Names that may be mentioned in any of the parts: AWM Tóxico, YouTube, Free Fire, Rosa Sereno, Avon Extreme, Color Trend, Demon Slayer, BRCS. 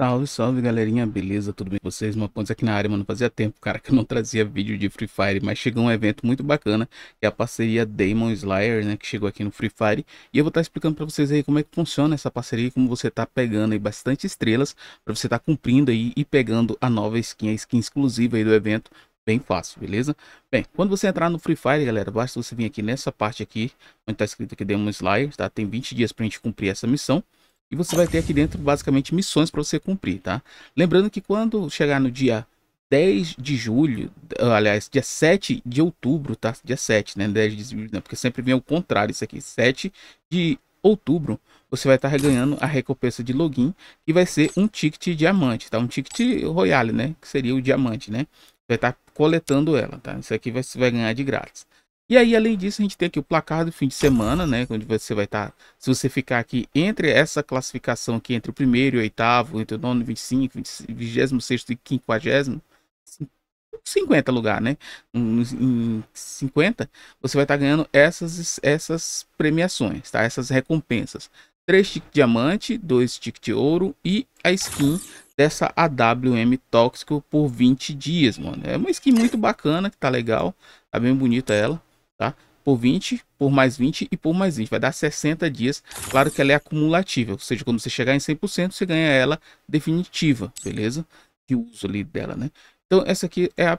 Salve, salve galerinha, beleza? Tudo bem com vocês? Uma ponte aqui na área, mano. Fazia tempo, cara, que eu não trazia vídeo de Free Fire, mas chegou um evento muito bacana, que é a parceria Demon Slayer, né, que chegou aqui no Free Fire, e eu vou estar explicando pra vocês aí como é que funciona essa parceria, como você tá pegando aí bastante estrelas, pra você tá cumprindo aí e pegando a nova skin, a skin exclusiva aí do evento, bem fácil, beleza? Bem, quando você entrar no Free Fire, galera, basta você vir aqui nessa parte aqui, onde tá escrito aqui Demon Slayer, tá? Tem 20 dias pra gente cumprir essa missão. E você vai ter aqui dentro, basicamente, missões para você cumprir, tá? Lembrando que quando chegar no dia 10 de julho, aliás, dia 7 de outubro, tá? Dia 7, né? 10 de julho, não, porque sempre vem o contrário isso aqui. 7 de outubro, você vai estar ganhando a recompensa de login, que vai ser um ticket diamante, tá? Um ticket royale, né? Que seria o diamante, né? Vai estar coletando ela, tá? Isso aqui você vai ganhar de grátis. E aí, além disso, a gente tem aqui o placar do fim de semana, né? Onde você vai estar, se você ficar aqui entre essa classificação aqui, entre o primeiro e o oitavo, entre o nono e 25, 26º e 50º, 50 lugar, né? Em 50, você vai estar ganhando essas premiações, tá? Essas recompensas. 3 tickets diamante, 2 tickets ouro e a skin dessa AWM Tóxico por 20 dias, mano. É uma skin muito bacana, que tá legal, tá bem bonita ela. Tá? Por 20, por mais 20 e por mais 20. Vai dar 60 dias. Claro que ela é acumulativa. Ou seja, quando você chegar em 100%, você ganha ela definitiva. Beleza? De uso ali dela, né? Então, essa aqui é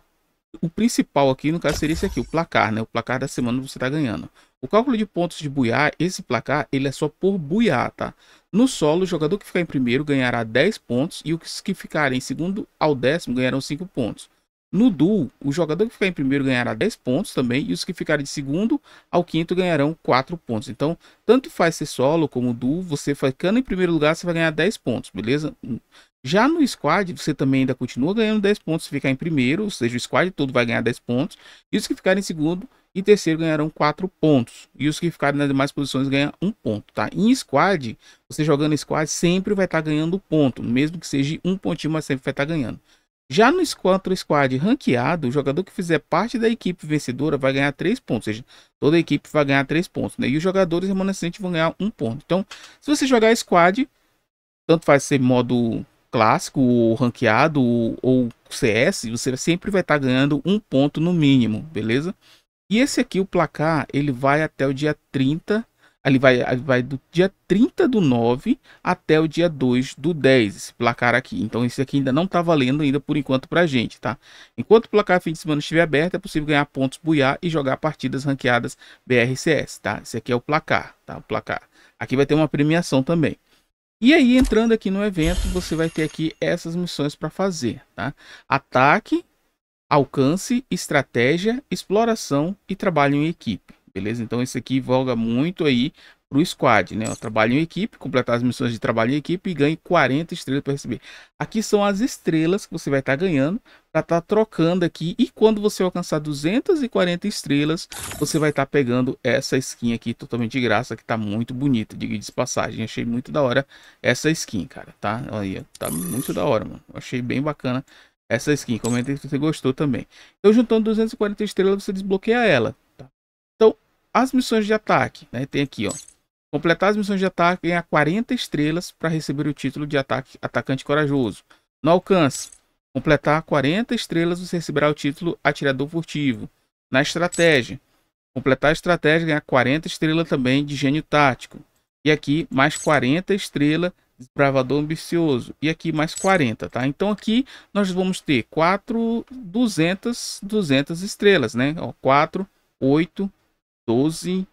o principal aqui. No caso, seria esse aqui. O placar, né? O placar da semana você tá ganhando. O cálculo de pontos de buiar, esse placar, ele é só por buiar, tá? No solo, o jogador que ficar em primeiro ganhará 10 pontos. E os que ficarem em segundo ao décimo ganharão 5 pontos. No duo, o jogador que ficar em primeiro ganhará 10 pontos também, e os que ficarem de segundo ao quinto ganharão 4 pontos. Então, tanto faz ser solo como duo, você ficando em primeiro lugar, você vai ganhar 10 pontos, beleza? Já no squad, você também ainda continua ganhando 10 pontos se ficar em primeiro, ou seja, o squad todo vai ganhar 10 pontos, e os que ficarem em segundo e terceiro ganharão 4 pontos, e os que ficarem nas demais posições ganham 1 ponto, tá? Em squad, você jogando squad sempre vai estar ganhando ponto, mesmo que seja um pontinho, mas sempre vai estar ganhando. Já no contra squad ranqueado, o jogador que fizer parte da equipe vencedora vai ganhar 3 pontos. Ou seja, toda a equipe vai ganhar 3 pontos. Né? E os jogadores remanescentes vão ganhar 1 ponto. Então, se você jogar squad, tanto faz ser modo clássico, ou ranqueado, ou CS, você sempre vai estar ganhando 1 ponto no mínimo, beleza? E esse aqui, o placar, ele vai até o dia 30. Ele vai do dia 30 do 9 até o dia 2 do 10, esse placar aqui. Então, esse aqui ainda não tá valendo ainda por enquanto pra gente, tá? Enquanto o placar fim de semana estiver aberto, é possível ganhar pontos, buiar e jogar partidas ranqueadas BRCS, tá? Esse aqui é o placar, tá? O placar. Aqui vai ter uma premiação também. E aí, entrando aqui no evento, você vai ter aqui essas missões pra fazer, tá? Ataque, alcance, estratégia, exploração e trabalho em equipe. Beleza? Então esse aqui volga muito aí pro squad, né? Eu trabalho em equipe, completar as missões de trabalho em equipe e ganhe 40 estrelas para receber. Aqui são as estrelas que você vai estar ganhando para estar trocando aqui, e quando você alcançar 240 estrelas, você vai estar pegando essa skin aqui totalmente de graça, que tá muito bonita, diga de passagem. Achei muito da hora essa skin, cara, tá? Olha, tá muito da hora, mano. Achei bem bacana essa skin. Comenta se você gostou também. Então, juntando 240 estrelas, você desbloqueia ela. As missões de ataque, né? Tem aqui, ó. Completar as missões de ataque, ganhar 40 estrelas para receber o título de atacante corajoso. No alcance, completar 40 estrelas, você receberá o título atirador furtivo. Na estratégia, completar a estratégia, ganhar 40 estrelas também de gênio tático. E aqui, mais 40 estrelas, desbravador ambicioso. E aqui, mais 40, tá? Então, aqui, nós vamos ter 200 estrelas, né? Ó, 4, 8... 12,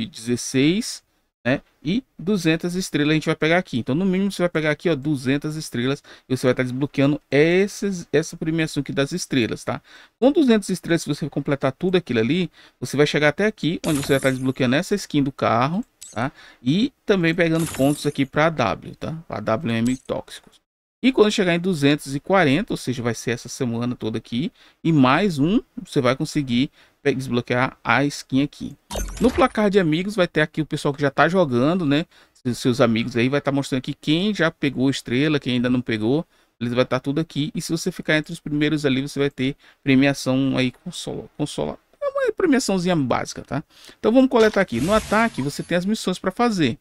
16, né? E 200 estrelas a gente vai pegar aqui. Então, no mínimo, você vai pegar aqui, ó, 200 estrelas. E você vai estar desbloqueando essa premiação aqui das estrelas, tá? Com 200 estrelas, se você completar tudo aquilo ali, você vai chegar até aqui, onde você vai estar desbloqueando essa skin do carro, tá? E também pegando pontos aqui para AW, tá? Para AWM Tóxicos. E quando chegar em 240, ou seja, vai ser essa semana toda aqui, e mais um, você vai conseguir desbloquear a skin aqui. No placar de amigos vai ter aqui o pessoal que já tá jogando, né? Seus amigos aí vai estar mostrando aqui quem já pegou estrela, quem ainda não pegou. Eles vai estar tudo aqui, e se você ficar entre os primeiros ali, você vai ter premiação aí consola. É uma premiaçãozinha básica, tá? Então vamos coletar aqui. No ataque você tem as missões para fazer.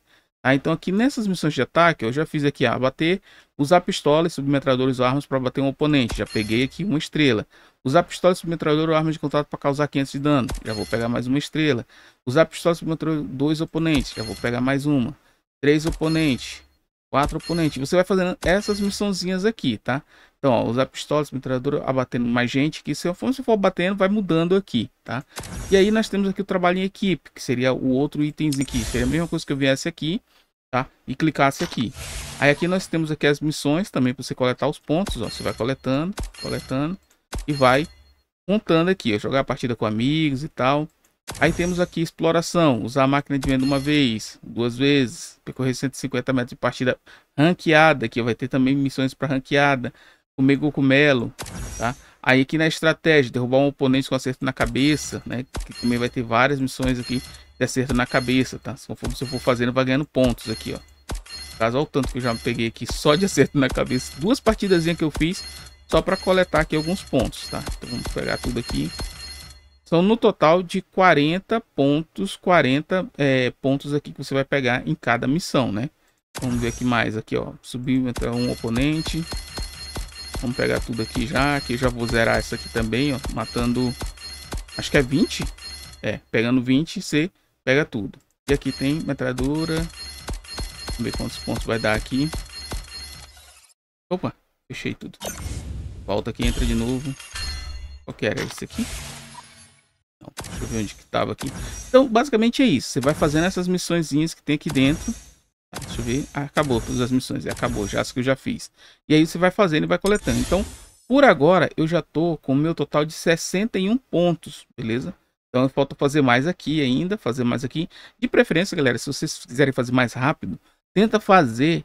Então aqui nessas missões de ataque, eu já fiz aqui, bater, usar pistola e submetralhadores ou armas para bater um oponente. Já peguei aqui uma estrela. Usar pistola, submetralhador ou arma de contato para causar 500 de dano. Já vou pegar mais uma estrela. Usar pistola, submetralhador, 2 oponentes. Já vou pegar mais uma. 3 oponentes. 4 oponentes. Você vai fazendo essas missãozinhas aqui, tá? Então, ó, usar pistola, submetralhador, abatendo mais gente. Que se você for batendo, vai mudando aqui, tá? E aí nós temos aqui o trabalho em equipe, que seria o outro itemzinho aqui. Seria a mesma coisa que eu viesse aqui, tá? E clicasse aqui. Aí aqui nós temos aqui as missões também para você coletar os pontos, ó. Você vai coletando, coletando e vai montando aqui, ó. Jogar a partida com amigos e tal. Aí temos aqui exploração, usar a máquina de venda uma vez, 2 vezes, percorrer 150 metros de partida ranqueada, que vai ter também missões para ranqueada, comer cogumelo, tá? Aí aqui na estratégia, derrubar um oponente com acerto na cabeça, né? Que também vai ter várias missões aqui de acerto na cabeça, tá? Conforme você for fazendo, vai ganhando pontos aqui, ó. Caso ao tanto que eu já peguei aqui só de acerto na cabeça, 2 partidazinhas que eu fiz só para coletar aqui alguns pontos, tá? Então vamos pegar tudo aqui. São no total de 40 pontos aqui que você vai pegar em cada missão, né? Vamos ver aqui mais, aqui ó, subir até um oponente. Vamos pegar tudo aqui já, que eu já vou zerar isso aqui também, ó, matando, acho que é 20. É, pegando 20, você pega tudo. E aqui tem metralhadora, vamos ver quantos pontos vai dar aqui. Opa, fechei tudo. Volta aqui, entra de novo. Qual que era esse aqui? Deixa eu ver onde que estava aqui. Então basicamente é isso, você vai fazendo essas missõezinhas que tem aqui dentro. Deixa eu ver, acabou todas as missões, acabou já as que eu já fiz. E aí você vai fazendo e vai coletando. Então por agora eu já tô com o meu total de 61 pontos, beleza? Então falta fazer mais aqui ainda, fazer mais aqui. De preferência galera, se vocês quiserem fazer mais rápido, tenta fazer,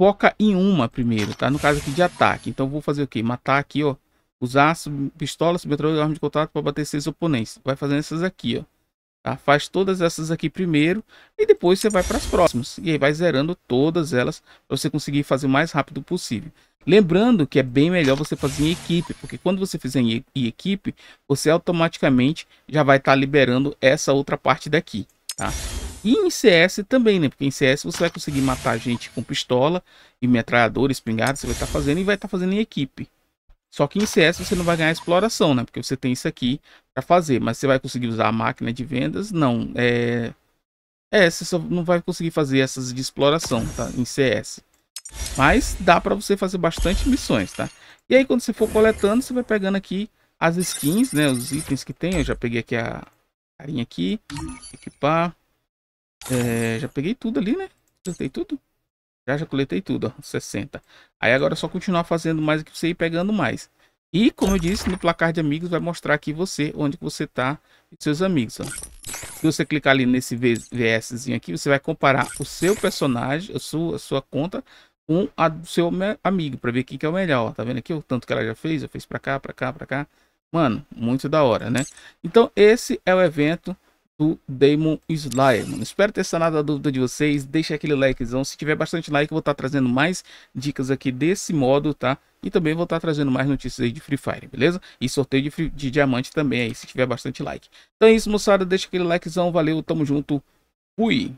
foca em uma primeiro, tá? No caso aqui de ataque, então vou fazer o que? Matar aqui ó. Usar pistola, submetralhador, arma de contato para bater 6 oponentes. Vai fazendo essas aqui, ó. Tá? Faz todas essas aqui primeiro e depois você vai para as próximas. E aí vai zerando todas elas para você conseguir fazer o mais rápido possível. Lembrando que é bem melhor você fazer em equipe, porque quando você fizer em equipe, você automaticamente já vai estar liberando essa outra parte daqui, tá? E em CS também, né? Porque em CS você vai conseguir matar gente com pistola e metralhador, espingarda, você vai estar fazendo e vai estar fazendo em equipe. Só que em CS você não vai ganhar exploração, né? Porque você tem isso aqui para fazer. Mas você vai conseguir usar a máquina de vendas? Não. Você só não vai conseguir fazer essas de exploração, tá? Em CS. Mas dá para você fazer bastante missões, tá? E aí quando você for coletando, você vai pegando aqui as skins, né? Os itens que tem. Eu já peguei aqui a carinha aqui. Equipar. Já peguei tudo ali, né? Acertei tudo. Já coletei tudo, ó, 60. Aí agora é só continuar fazendo mais aqui, você ir pegando mais. E como eu disse, no placar de amigos vai mostrar aqui você, onde que você tá e seus amigos, ó. Se você clicar ali nesse VSzinho aqui, você vai comparar o seu personagem, a sua conta com a do seu amigo, para ver quem que é o melhor, ó. Tá vendo aqui o tanto que ela já fez? Eu fiz para cá, para cá, para cá. Mano, muito da hora, né? Então esse é o evento do Demon Slayer, mano. Espero ter sanado a dúvida de vocês. Deixa aquele likezão. Se tiver bastante like, eu vou estar trazendo mais dicas aqui desse modo, tá? E também vou estar trazendo mais notícias aí de Free Fire, beleza? E sorteio de diamante também aí, se tiver bastante like. Então é isso, moçada. Deixa aquele likezão. Valeu, tamo junto. Fui!